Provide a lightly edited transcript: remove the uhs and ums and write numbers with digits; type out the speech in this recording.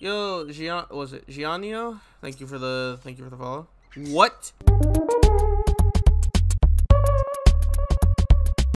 Yo, Giannio, thank you for the follow. What?